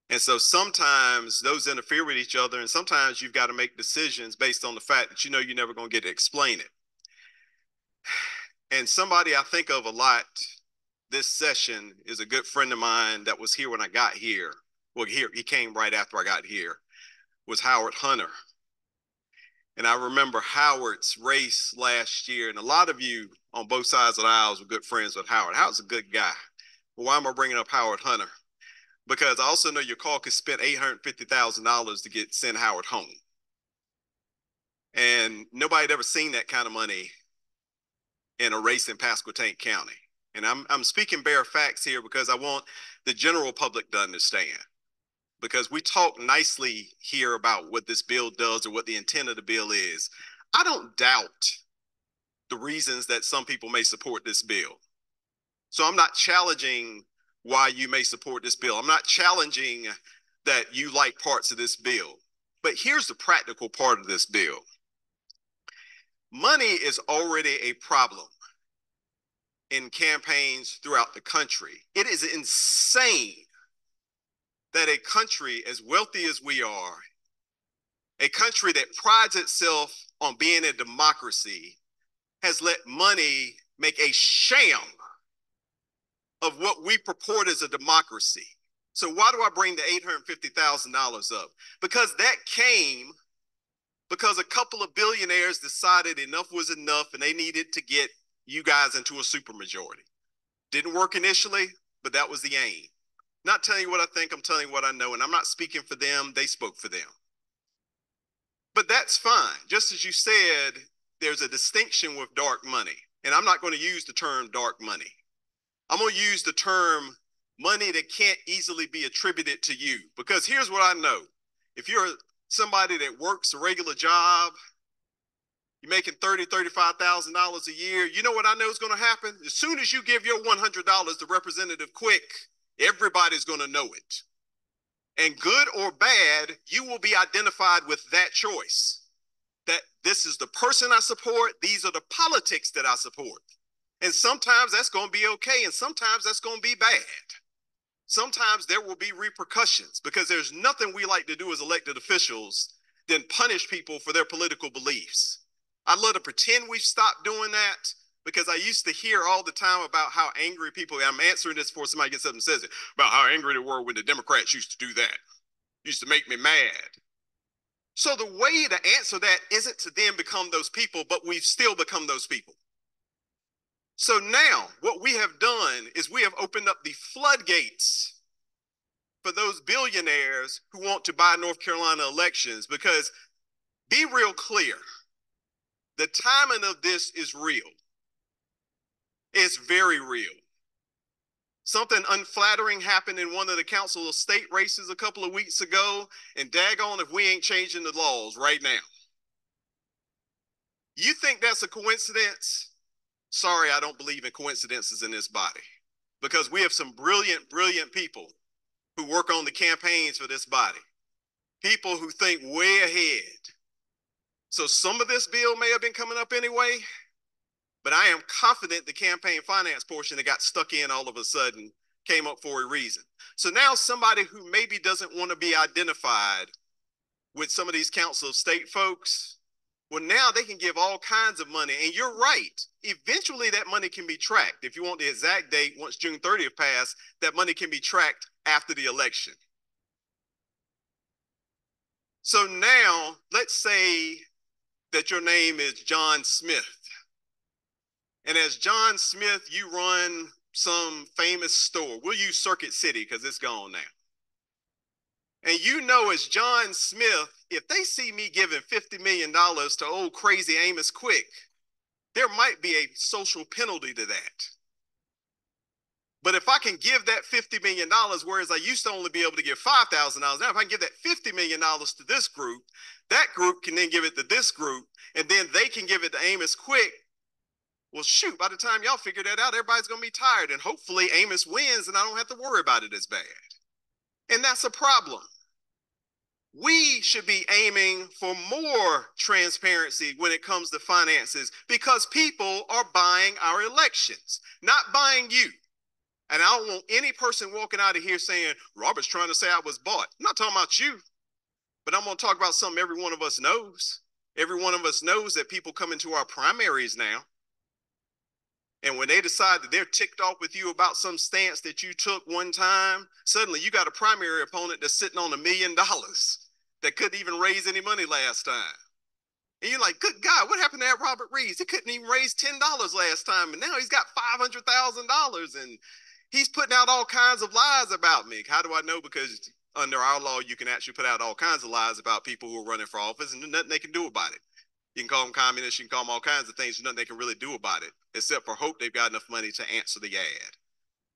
And so sometimes those interfere with each other, and sometimes you've got to make decisions based on the fact that you know you're never going to get to explain it. And somebody I think of a lot this session is a good friend of mine that was here when I got here. Well, here he came right after I got here, was Howard Hunter. And I remember Howard's race last year, and a lot of you on both sides of the aisles were good friends with Howard. Howard's a good guy. Well, why am I bringing up Howard Hunter? Because I also know your caucus spent eight hundred fifty thousand dollars to get send Howard home. And nobody had ever seen that kind of money in a race in Pasquotank County. And I'm, I'm speaking bare facts here because I want the general public to understand. Because we talk nicely here about what this bill does or what the intent of the bill is. I don't doubt the reasons that some people may support this bill. So I'm not challenging why you may support this bill. I'm not challenging that you like parts of this bill. But here's the practical part of this bill. Money is already a problem in campaigns throughout the country. It is insane that a country as wealthy as we are, a country that prides itself on being a democracy, has let money make a sham of what we purport as a democracy. So why do I bring the eight hundred fifty thousand dollars up? Because that came because a couple of billionaires decided enough was enough and they needed to get you guys into a supermajority. Didn't work initially, but that was the aim. Not telling you what I think, I'm telling you what I know, and I'm not speaking for them, they spoke for them. But that's fine. Just as you said, there's a distinction with dark money, and I'm not going to use the term dark money. I'm going to use the term money that can't easily be attributed to you, because here's what I know. If you're somebody that works a regular job, you're making thirty thousand, thirty-five thousand dollars a year, you know what I know is going to happen? As soon as you give your one hundred dollars to Representative Quick, everybody's going to know it. And good or bad, you will be identified with that choice. That this is the person I support, these are the politics that I support. And sometimes that's going to be okay, and sometimes that's going to be bad. Sometimes there will be repercussions, because there's nothing we like to do as elected officials than punish people for their political beliefs. I'd love to pretend we've stopped doing that, because I used to hear all the time about how angry people, and I'm answering this before somebody gets up and says it, about how angry they were when the Democrats used to do that. It used to make me mad. So the way to answer that isn't to then become those people, but we've still become those people. So now what we have done is we have opened up the floodgates for those billionaires who want to buy North Carolina elections, because be real clear, the timing of this is real. It's very real. Something unflattering happened in one of the council of state races a couple of weeks ago, and daggone if we ain't changing the laws right now. You think that's a coincidence? Sorry, I don't believe in coincidences in this body, because we have some brilliant, brilliant people who work on the campaigns for this body, people who think way ahead. So some of this bill may have been coming up anyway, but I am confident the campaign finance portion that got stuck in all of a sudden came up for a reason. So now somebody who maybe doesn't want to be identified with some of these council of state folks Well, now they can give all kinds of money. And you're right. Eventually, that money can be tracked. If you want the exact date, once June thirtieth passed, that money can be tracked after the election. So now, let's say that your name is John Smith. And as John Smith, you run some famous store. We'll use Circuit City because it's gone now. And you know, as John Smith, if they see me giving fifty million dollars to old crazy Amos Quick, there might be a social penalty to that. But if I can give that fifty million dollars, whereas I used to only be able to give five thousand dollars, now if I can give that fifty million dollars to this group, that group can then give it to this group, and then they can give it to Amos Quick. Well, shoot, by the time y'all figure that out, everybody's going to be tired, and hopefully Amos wins, and I don't have to worry about it as bad. And that's a problem. We should be aiming for more transparency when it comes to finances, because people are buying our elections, not buying you. And I don't want any person walking out of here saying, Robert's trying to say I was bought. I'm not talking about you, but I'm going to talk about something every one of us knows. Every one of us knows that people come into our primaries now. And when they decide that they're ticked off with you about some stance that you took one time, suddenly you got a primary opponent that's sitting on a million dollars that couldn't even raise any money last time. And you're like, good God, what happened to that Robert Reeves? He couldn't even raise ten dollars last time, and now he's got five hundred thousand dollars, and he's putting out all kinds of lies about me. How do I know? Because under our law, you can actually put out all kinds of lies about people who are running for office, and there's nothing they can do about it. You can call them communists, you can call them all kinds of things, there's nothing they can really do about it, except for hope they've got enough money to answer the ad.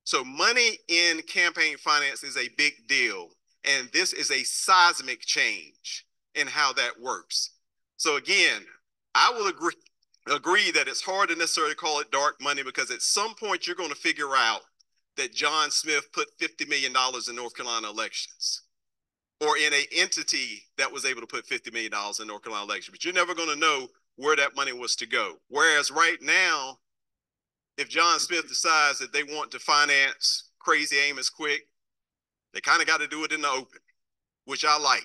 So money in campaign finance is a big deal, and this is a seismic change in how that works. So again, I will agree, agree that it's hard to necessarily call it dark money, because at some point you're going to figure out that John Smith put fifty million dollars in North Carolina elections, or in an entity that was able to put fifty million dollars in North Carolina election. But you're never going to know where that money was to go. Whereas right now, if John Smith decides that they want to finance crazy Amos Quick, they kind of got to do it in the open, which I like.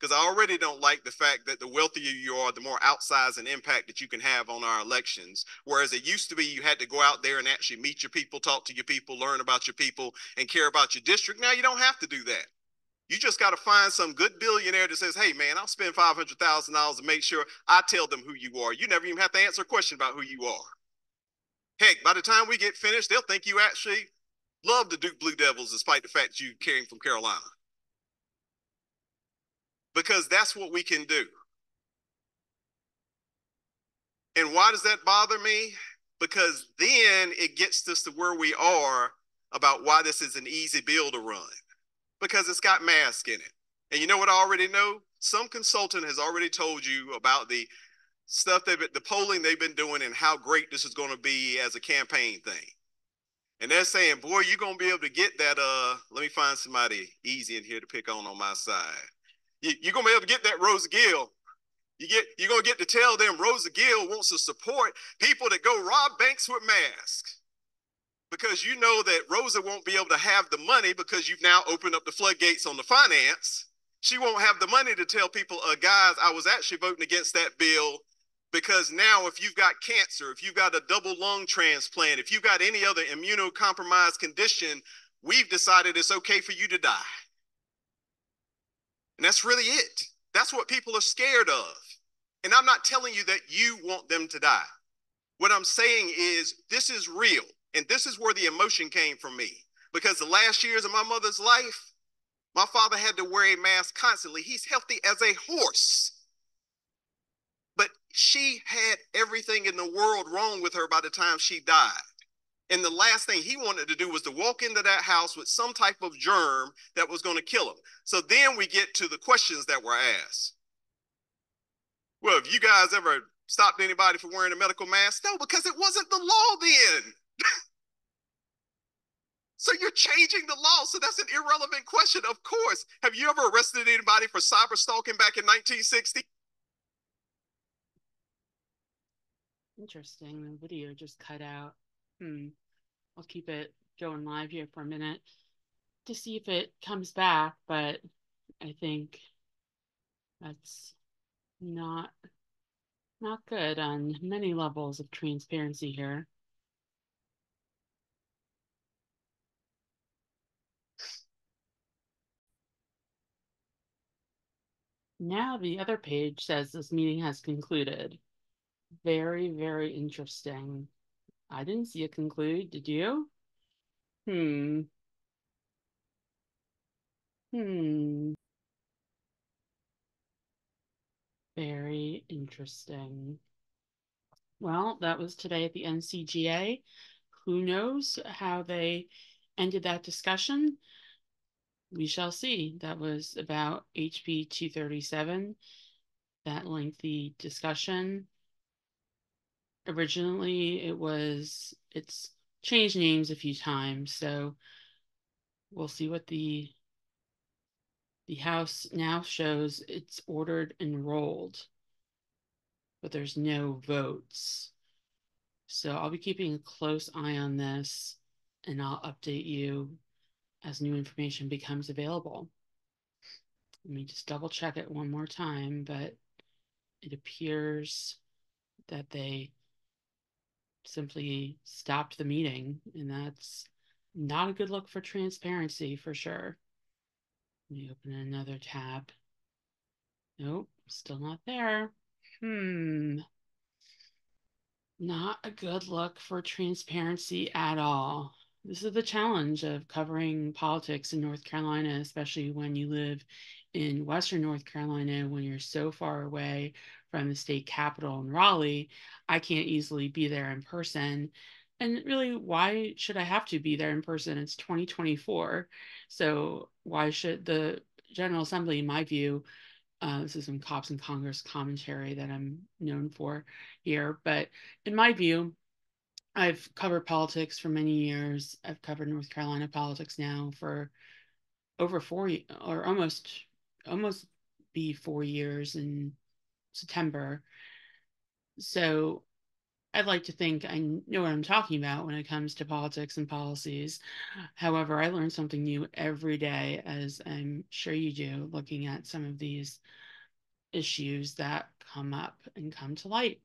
Because I already don't like the fact that the wealthier you are, the more outsize and impact that you can have on our elections. Whereas it used to be you had to go out there and actually meet your people, talk to your people, learn about your people, and care about your district. Now you don't have to do that. You just got to find some good billionaire that says, hey, man, I'll spend five hundred thousand dollars to make sure I tell them who you are. You never even have to answer a question about who you are. Heck, by the time we get finished, they'll think you actually love the Duke Blue Devils, despite the fact that you came from Carolina. Because that's what we can do. And why does that bother me? Because then it gets us to where we are about why this is an easy bill to run. Because it's got mask in it. And you know what I already know? Some consultant has already told you about the stuff, that the polling they've been doing and how great this is going to be as a campaign thing. And they're saying, boy, you're going to be able to get that, uh, let me find somebody easy in here to pick on on my side. You, you're going to be able to get that Rosa Gill. You get, you're going to get to tell them Rosa Gill wants to support people that go rob banks with masks. Because you know that Rosa won't be able to have the money, because you've now opened up the floodgates on the finance. She won't have the money to tell people, uh, guys, I was actually voting against that bill because now if you've got cancer, if you've got a double lung transplant, if you've got any other immunocompromised condition, we've decided it's okay for you to die. And that's really it. That's what people are scared of. And I'm not telling you that you want them to die. What I'm saying is this is real. And this is where the emotion came from me, because the last years of my mother's life, my father had to wear a mask constantly. He's healthy as a horse. But she had everything in the world wrong with her by the time she died. And the last thing he wanted to do was to walk into that house with some type of germ that was going to kill him. So then we get to the questions that were asked. Well, have you guys ever stopped anybody from wearing a medical mask? No, because it wasn't the law then. So you're changing the law. So that's an irrelevant question. Of course. Have you ever arrested anybody for cyber stalking back in nineteen sixty? Interesting. The video just cut out. Hmm. I'll keep it going live here for a minute to see if it comes back. But I think that's not Not good on many levels of transparency here. Now the other page says this meeting has concluded. Very, very interesting. I didn't see it conclude, did you? Hmm. Hmm. Very interesting. Well, that was today at the N C G A. Who knows how they ended that discussion? We shall see. That was about H B two thirty-seven, that lengthy discussion. Originally, it was, it's changed names a few times, so we'll see what the, the House now shows. It's ordered and rolled, but there's no votes. So I'll be keeping a close eye on this, and I'll update you as new information becomes available. Let me just double check it one more time, but it appears that they simply stopped the meeting, and that's not a good look for transparency for sure. Let me open another tab. Nope, still not there. Hmm. Not a good look for transparency at all. This is the challenge of covering politics in North Carolina, especially when you live in Western North Carolina, when you're so far away from the state capitol in Raleigh. I can't easily be there in person. And really, why should I have to be there in person? It's twenty twenty-four. So why should the General Assembly, in my view, uh, this is some Cops and Congress commentary that I'm known for here, but in my view, I've covered politics for many years. I've covered North Carolina politics now for over four or almost almost be four years in September. So I'd like to think I know what I'm talking about when it comes to politics and policies. However, I learn something new every day, as I'm sure you do, looking at some of these issues that come up and come to light.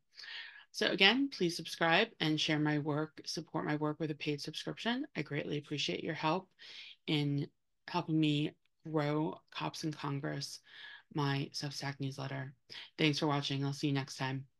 So again, please subscribe and share my work, support my work with a paid subscription. I greatly appreciate your help in helping me grow Cops and Congress, my Substack newsletter. Thanks for watching. I'll see you next time.